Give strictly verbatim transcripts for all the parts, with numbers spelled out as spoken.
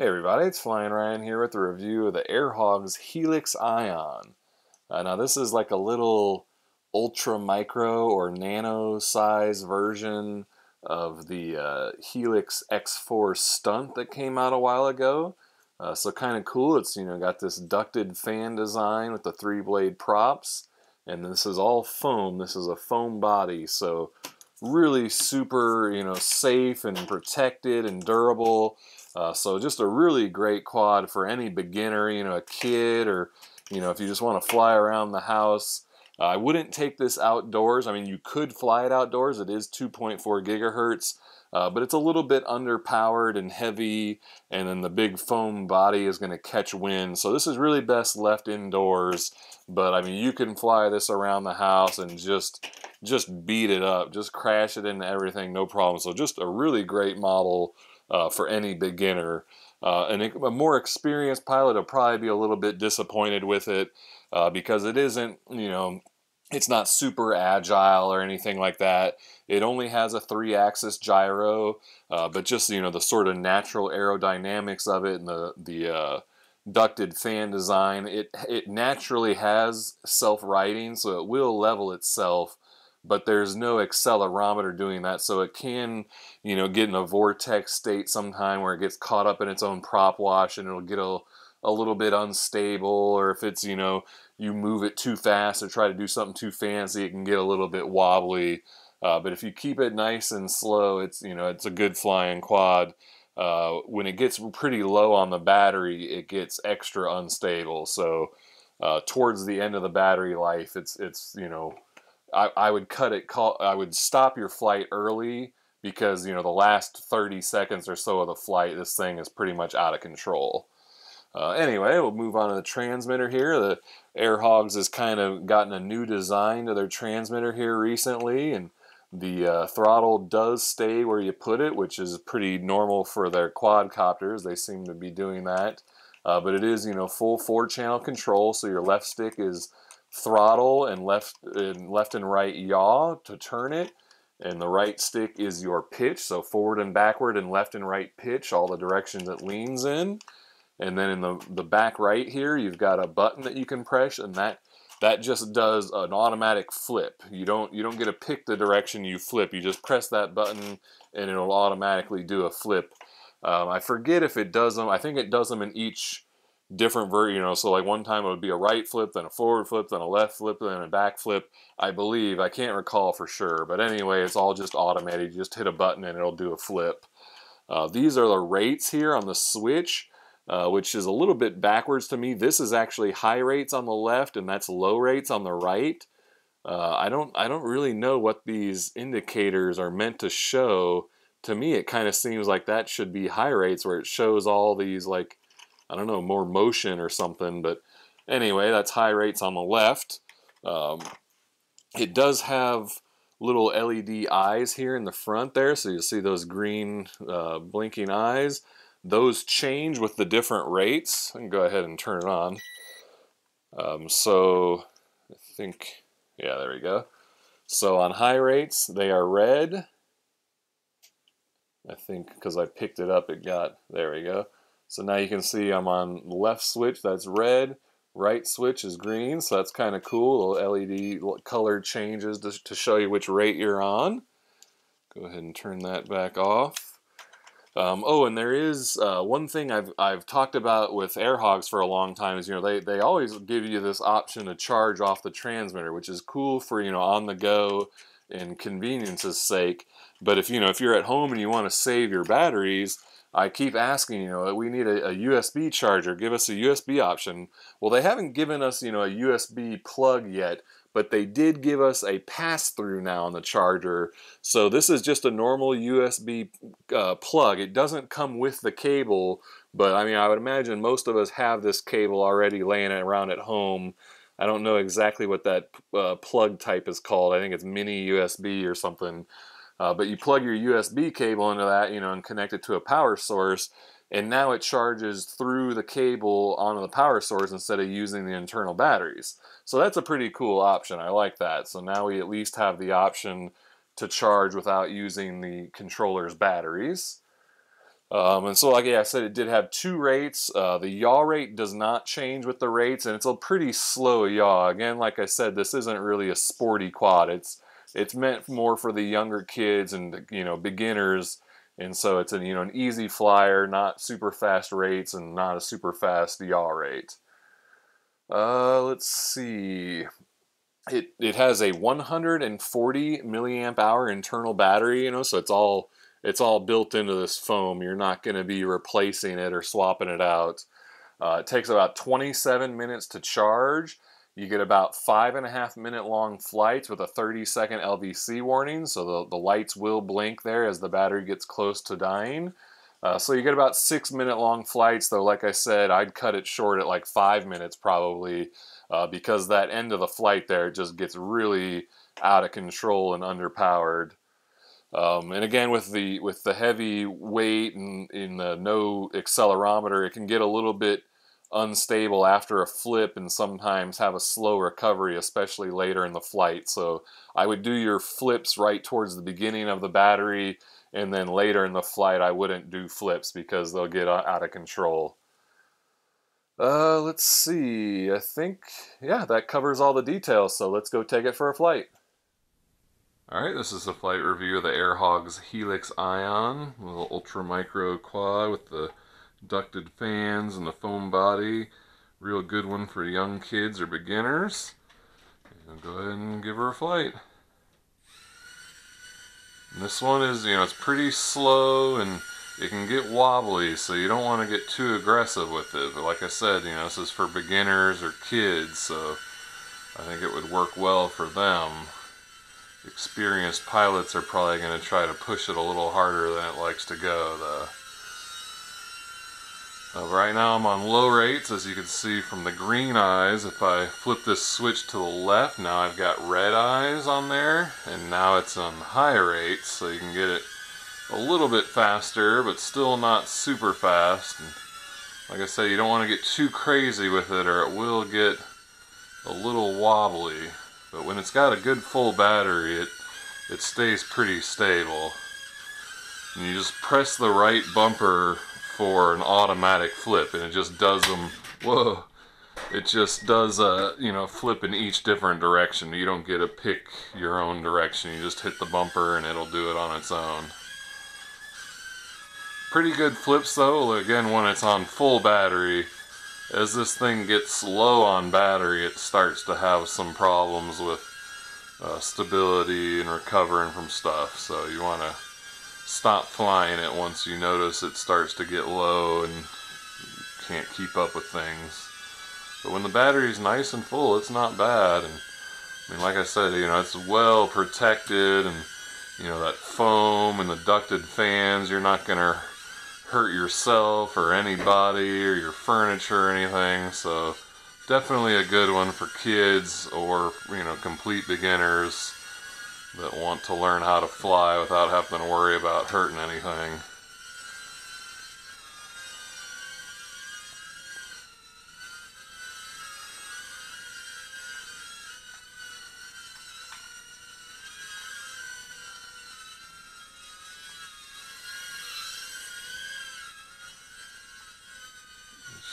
Hey everybody, it's Flyin' Ryan here with a review of the Air Hogs Helix Ion. Uh, now this is like a little ultra micro or nano size version of the uh, Helix X four stunt that came out a while ago. Uh, so kind of cool. It's you know got this ducted fan design with the three blade props, and this is all foam. This is a foam body, so really super you know safe and protected and durable. Uh, so just a really great quad for any beginner, you know, a kid, or, you know, if you just want to fly around the house. Uh, I wouldn't take this outdoors. I mean, you could fly it outdoors. It is two point four gigahertz, uh, but it's a little bit underpowered and heavy, and then the big foam body is going to catch wind. So this is really best left indoors, but I mean, you can fly this around the house and just, just beat it up, just crash it into everything, no problem. So just a really great model Uh, for any beginner. Uh, and a more experienced pilot will probably be a little bit disappointed with it uh, because it isn't, you know, it's not super agile or anything like that. It only has a three-axis gyro, uh, but just, you know, the sort of natural aerodynamics of it and the, the uh, ducted fan design, it, it naturally has self-righting, so it will level itself. But there's no accelerometer doing that, so it can, you know, get in a vortex state sometime where it gets caught up in its own prop wash and it'll get a, a little bit unstable, or if it's, you know, you move it too fast or try to do something too fancy, it can get a little bit wobbly. Uh, but if you keep it nice and slow, it's, you know, it's a good flying quad. Uh, when it gets pretty low on the battery, it gets extra unstable. So uh, towards the end of the battery life, it's, it's you know, I, I would cut it, call, I would stop your flight early because, you know, the last thirty seconds or so of the flight, this thing is pretty much out of control. Uh, anyway, we'll move on to the transmitter here. The Air Hogs has kind of gotten a new design to their transmitter here recently, and the uh, throttle does stay where you put it, which is pretty normal for their quadcopters. They seem to be doing that. Uh, but it is, you know, full four-channel control, so your left stick is throttle and left and left and right yaw to turn it, and the right stick is your pitch, so forward and backward and left and right pitch, all the directions it leans in. And then in the the back right here, you've got a button that you can press, and that that just does an automatic flip. You don't you don't get to pick the direction you flip. You just press that button and it'll automatically do a flip. um, I forget if it does them. I think it does them in each different ver you know so like one time it would be a right flip, then a forward flip, then a left flip, then a back flip, I believe. I can't recall for sure, but anyway, it's all just automated. You just hit a button and it'll do a flip. Uh, these are the rates here on the switch, uh, which is a little bit backwards to me. This is actually high rates on the left, and that's low rates on the right. uh, I don't I don't really know what these indicators are meant to show. To me, it kind of seems like that should be high rates, where it shows all these, like, I don't know, more motion or something. But anyway, that's high rates on the left. Um, it does have little L E D eyes here in the front there, so you'll see those green uh, blinking eyes. Those change with the different rates. I can go ahead and turn it on. Um, so I think, yeah, there we go. So on high rates, they are red. I think because I picked it up, it got, there we go. So now you can see I'm on the left switch, that's red, right switch is green, so that's kind of cool. Little L E D color changes to, to show you which rate you're on. Go ahead and turn that back off. Um, oh, and there is uh, one thing I've, I've talked about with Air Hogs for a long time is, you know, they, they always give you this option to charge off the transmitter, which is cool for, you know, on the go and convenience's sake. But if, you know, if you're at home and you want to save your batteries, I keep asking, you know, we need a, a U S B charger. Give us a U S B option. Well, they haven't given us, you know, a U S B plug yet, but they did give us a pass-through now on the charger. So this is just a normal U S B uh, plug. It doesn't come with the cable, but I mean, I would imagine most of us have this cable already laying around at home. I don't know exactly what that uh, plug type is called. I think it's mini U S B or something. Uh, but you plug your U S B cable into that, you know, and connect it to a power source, and now it charges through the cable onto the power source instead of using the internal batteries. So that's a pretty cool option. I like that. So now we at least have the option to charge without using the controller's batteries. Um, and so like I said, it did have two rates. Uh, the yaw rate does not change with the rates, and it's a pretty slow yaw. Again, like I said, this isn't really a sporty quad. It's it's meant more for the younger kids and, you know, beginners. And so it's an, you know, an easy flyer, not super fast rates and not a super fast yaw rate. Uh, let's see. It, it has a one hundred forty milliamp hour internal battery, you know, so it's all, it's all built into this foam. You're not going to be replacing it or swapping it out. Uh, it takes about twenty-seven minutes to charge. You get about five and a half minute long flights with a thirty second L V C warning. So the, the lights will blink there as the battery gets close to dying. Uh, so you get about six minute long flights, though, like I said, I'd cut it short at like five minutes probably, uh, because that end of the flight there just gets really out of control and underpowered. Um, and again, with the with the heavy weight and in the no accelerometer, it can get a little bit unstable after a flip and sometimes have a slow recovery, especially later in the flight. So I would do your flips right towards the beginning of the battery, and then later in the flight I wouldn't do flips because they'll get out of control. Uh, let's see, I think, yeah, that covers all the details, so let's go take it for a flight. Alright, this is a flight review of the Air Hogs Helix Ion, a little ultra micro quad with the ducted fans and the foam body. Real good one for young kids or beginners. And go ahead and give her a flight. And this one is, you know, it's pretty slow and it can get wobbly, so you don't want to get too aggressive with it. But like I said, you know, this is for beginners or kids, so I think it would work well for them. Experienced pilots are probably going to try to push it a little harder than it likes to go, though. Uh, right now I'm on low rates, as you can see from the green eyes. If I flip this switch to the left, now I've got red eyes on there, and now it's on high rates, so you can get it a little bit faster, but still not super fast. And like I say, you don't want to get too crazy with it, or it will get a little wobbly. But when it's got a good full battery, it, it stays pretty stable. And you just press the right bumper for an automatic flip, and it just does them, whoa, it just does a, you know, flip in each different direction. You don't get to pick your own direction, you just hit the bumper and it'll do it on its own. Pretty good flips though, again, when it's on full battery. As this thing gets low on battery, it starts to have some problems with uh, stability and recovering from stuff. So you want to stop flying it once you notice it starts to get low and you can't keep up with things. But when the battery's nice and full, it's not bad. And I mean, like I said, you know, it's well protected, and you know, that foam and the ducted fans, you're not gonna hurt yourself or anybody or your furniture or anything, so definitely a good one for kids or, you know, complete beginners that want to learn how to fly without having to worry about hurting anything.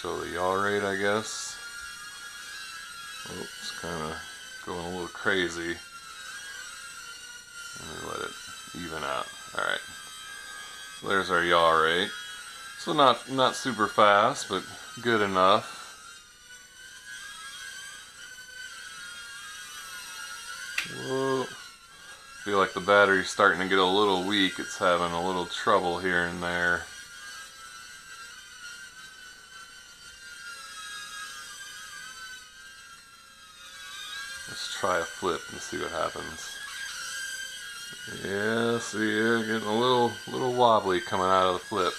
So the yaw rate, I guess. Oh, it's kind of going a little crazy. Let me let it even out. All right. So there's our yaw rate. So not not super fast, but good enough. Whoa! Feel like the battery's starting to get a little weak. It's having a little trouble here and there. Let's try a flip and see what happens. Yeah, see, yeah, getting a little, little wobbly coming out of the flip.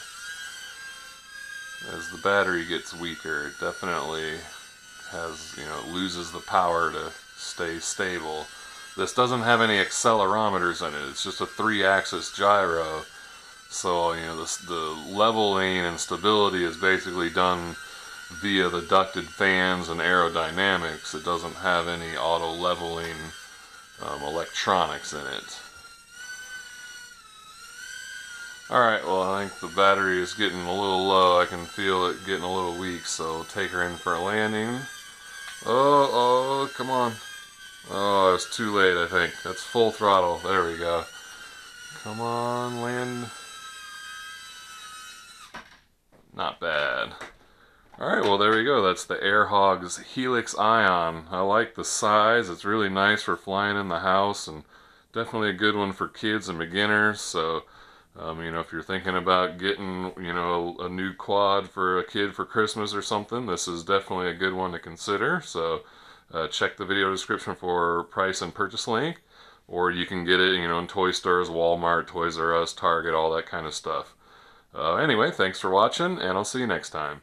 As the battery gets weaker, it definitely has, you know, it loses the power to stay stable. This doesn't have any accelerometers in it. It's just a three-axis gyro. So, you know, this, the leveling and stability is basically done via the ducted fans and aerodynamics. It doesn't have any auto leveling um, electronics in it. Alright, well I think the battery is getting a little low. I can feel it getting a little weak, so take her in for a landing. Oh, oh, come on. Oh, it's too late, I think. That's full throttle. There we go. Come on, land. Not bad. Alright, well there we go. That's the Air Hogs Helix Ion. I like the size. It's really nice for flying in the house, and definitely a good one for kids and beginners, so... Um, you know, if you're thinking about getting, you know, a, a new quad for a kid for Christmas or something, this is definitely a good one to consider. So uh, check the video description for price and purchase link, or you can get it, you know, in toy stores, Walmart, Toys R Us, Target, all that kind of stuff. Uh, anyway, thanks for watching, and I'll see you next time.